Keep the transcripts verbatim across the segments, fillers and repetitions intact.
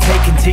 Take into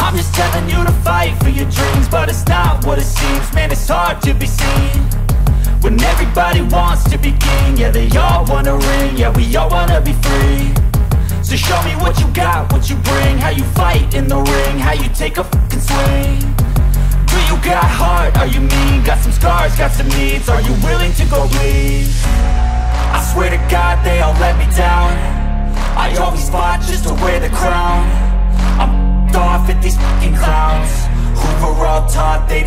I'm just telling you to fight for your dreams, but it's not what it seems. Man, it's hard to be seen when everybody wants to be king. Yeah, they all wanna ring, yeah, we all wanna be free. So show me what you got, what you bring, how you fight in the ring, how you take a fucking swing. Do you got heart, are you mean? Got some scars, got some needs, are you willing to go bleed? I swear to God they all let me down. I always fought just to wear the crown. I'm off at these fucking clowns who were all taught they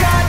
God.